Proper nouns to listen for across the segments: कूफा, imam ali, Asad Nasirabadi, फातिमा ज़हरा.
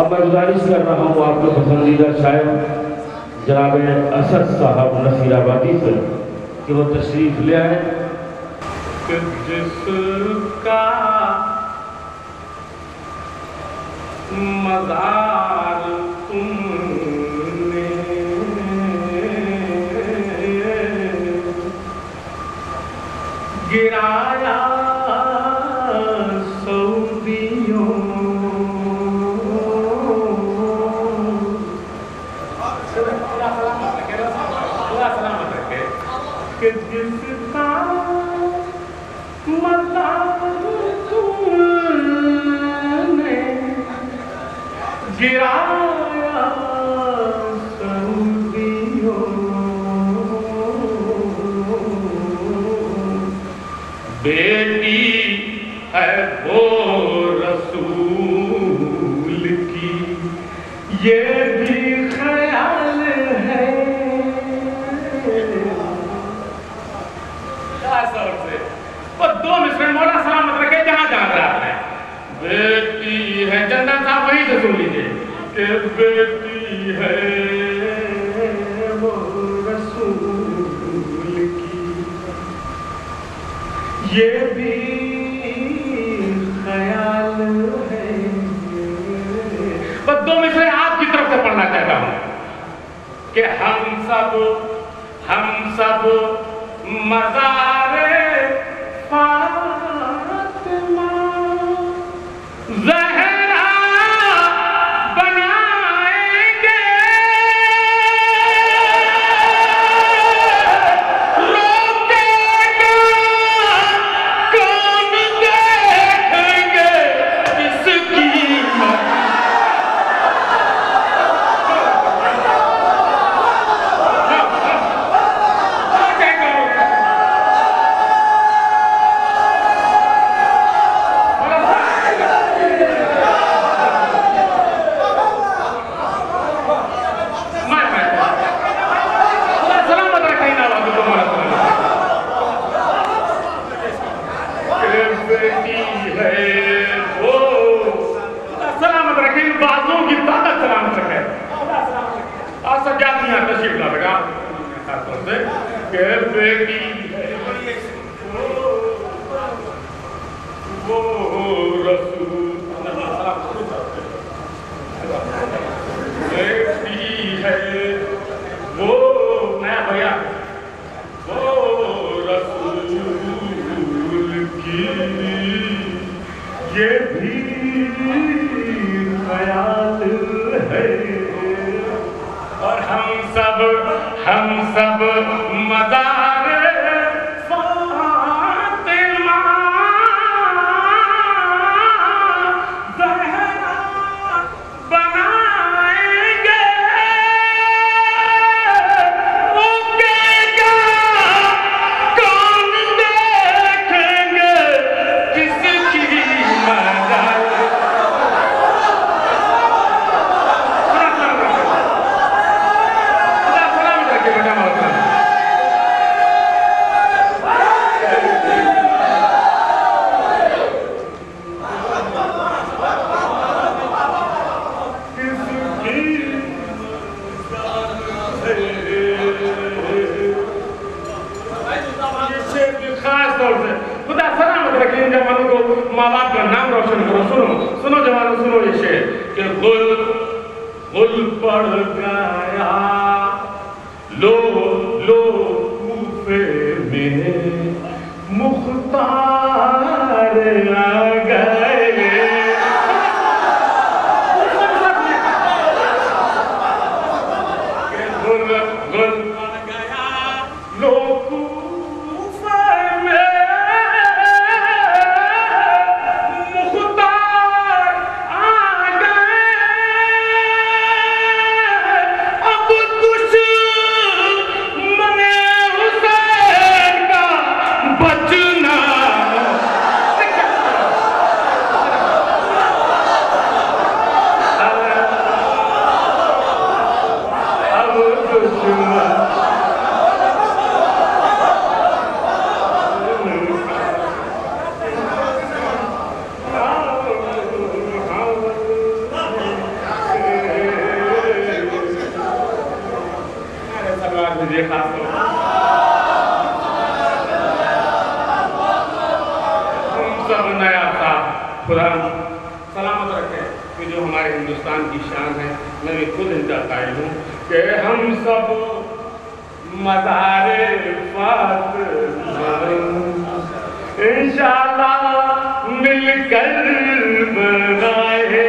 अब मैं गुजारिश कर रहा हूँ आपके पसंदीदा शायर जनाब असद साहब नसीराबादी से कि वो तशरीफ ले आए। जिसका मज़ार तुमने गिराया सऊदियों के जिसका गिराया सऊदियों बेटी है वो रसूल की ये भी ख्याल है। और 2 मिनट मौला सलामत रखे जहाँ जा रहा है। बेटी है चंदन साहब वहीं से सुन लीजिए के बेटी है वो रसूल की ये भी ख्याल है। बस 2 मिसरे आपकी तरफ से पढ़ना चाहता हूँ कि हम सब मज़ारे फातिमा हम सब मदार फातिमा ज़हरा बनाएंगे मुकेगा कौन देखेंगे किसकी मदार। माँ बाप का नाम रोशन करो। सुनो जवानों, सुनो ये शेर कि गुल पड़ गया लो कूफे में मुख्तार आ गए। गुल पड़ गया लो बात करो। हम सब नया साथ खुदा सलामत रखें कि जो हमारे हिंदुस्तान की शान है। मैं भी खुद इंतज़ार हूँ कि हम सब मज़ारे फ़ात इंशाअल्लाह मिलकर बनाएंगे।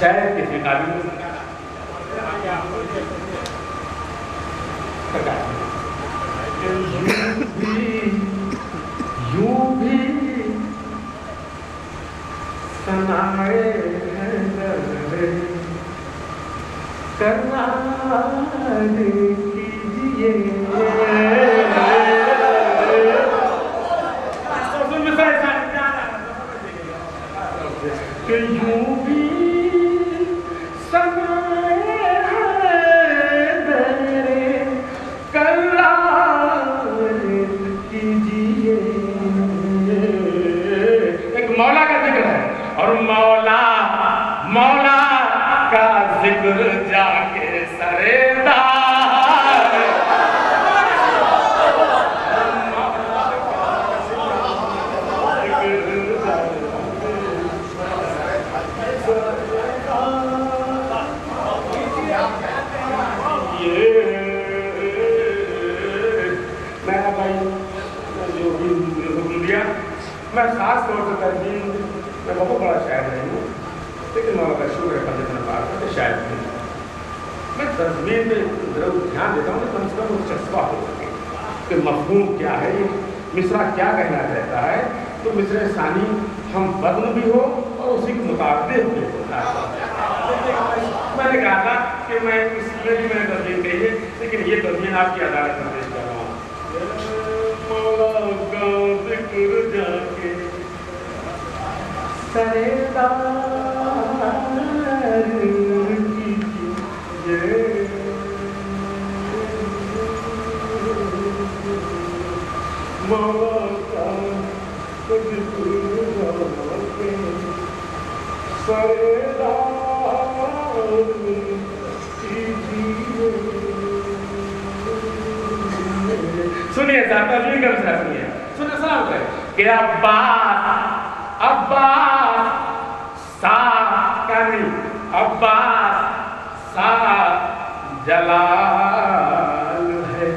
शायद किसी काबिल यूं भी सनाए करना कीजिए यूं भी सनाए मेरे कलाम कीजिए। एक मौला का जिक्र है और मौला मौला का जिक्र जाके सरेदा मैं खास तौर पर तरजीह मैं बहुत बड़ा शायर नहीं हूँ, लेकिन मौला का शुक्र है जितना बार करते शायर नहीं मैं तस्वीर में जरूर ध्यान देता हूँ कि कम से कम वो चस्पा हो सके कि मफहूम क्या है, ये मिसरा क्या कहना चाहता है। तो मिसरे सानी हम बदन भी हो और उसी के मुताबिक भी होता है। मैंने कहा था कि मैं इसमें भी मैंने तस्वीर कही है, लेकिन ये तस्वीर आपकी अदालत में पेश कर रहा हूँ। जाके सरदार कीजिए मौका जाके सरदार कीजिए। सुनिए साहब जी कब से सुनिए कि अब्बास अब्बास साकनी अब्बास सा जलाल है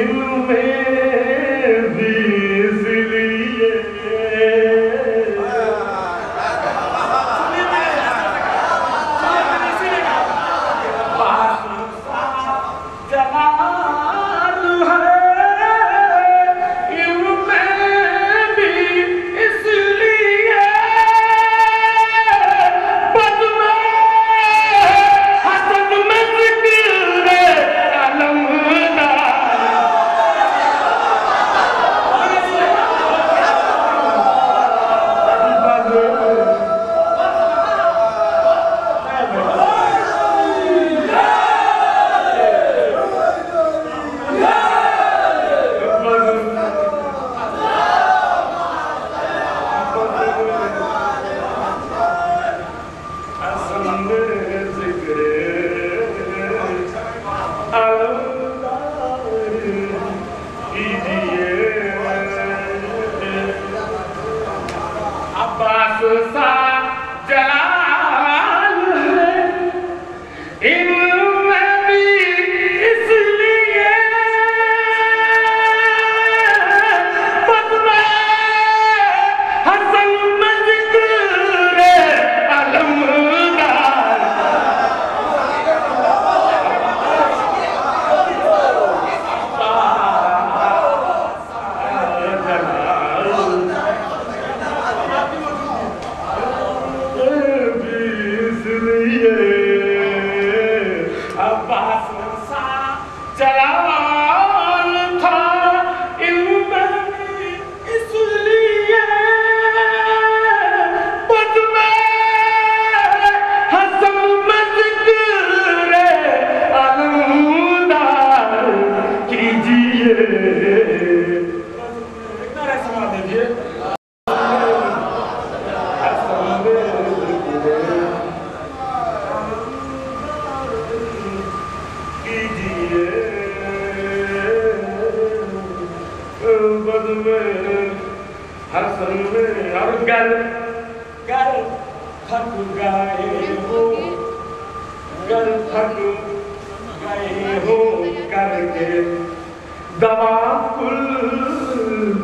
इनमें भी इसलिए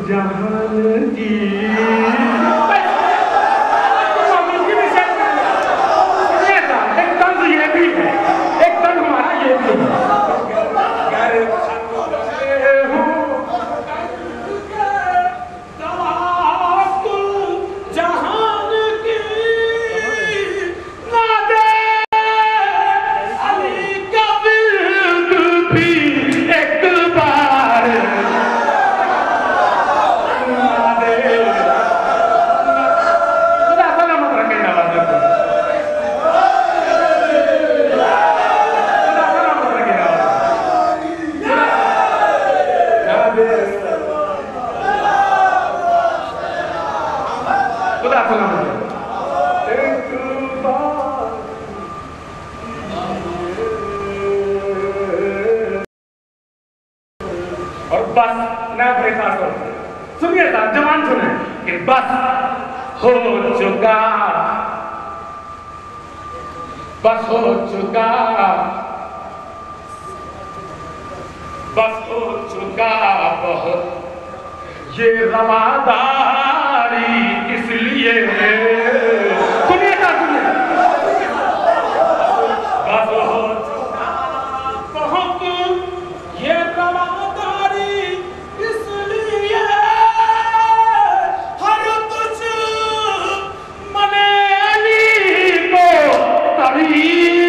जहान की खुदा खुदा और बस मैं अपने साथ सुनिए साहब जवान सुने कि बस हो चुका, बस हो चुका, बस हो चुका बहुत ये रवादारी इसलिए है। सुनिए ना सुनिए, बस हो चुका बहुत ये रवादारी इसलिए हर तुझ मने अली को तभी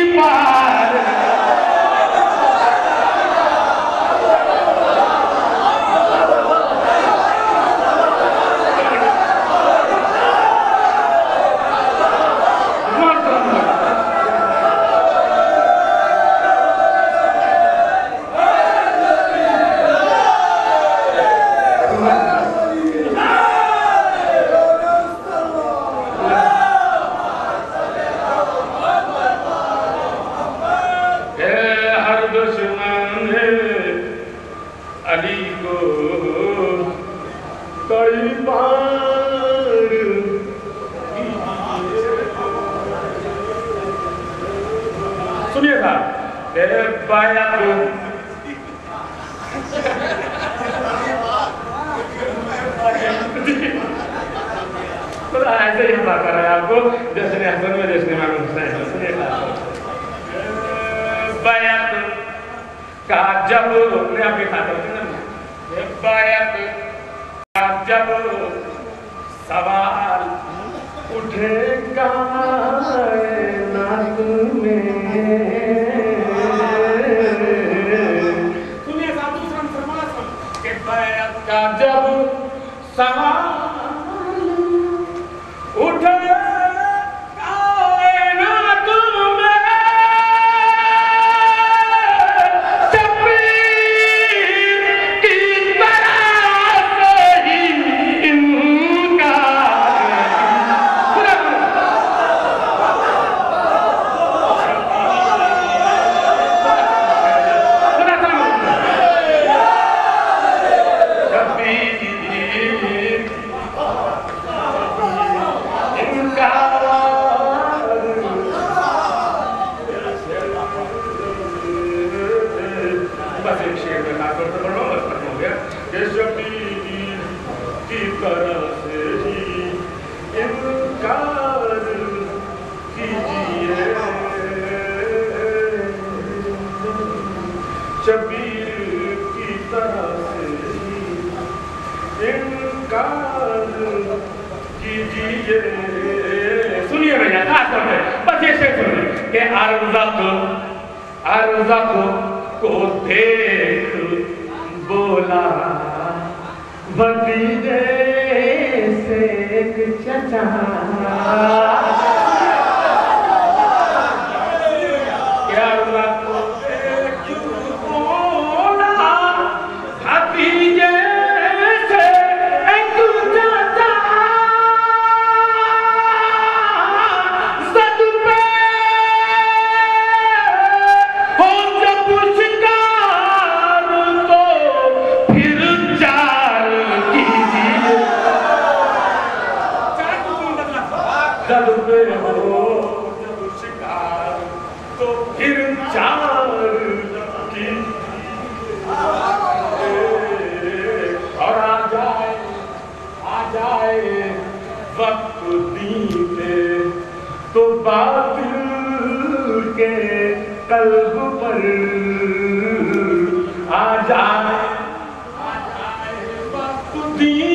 पार दी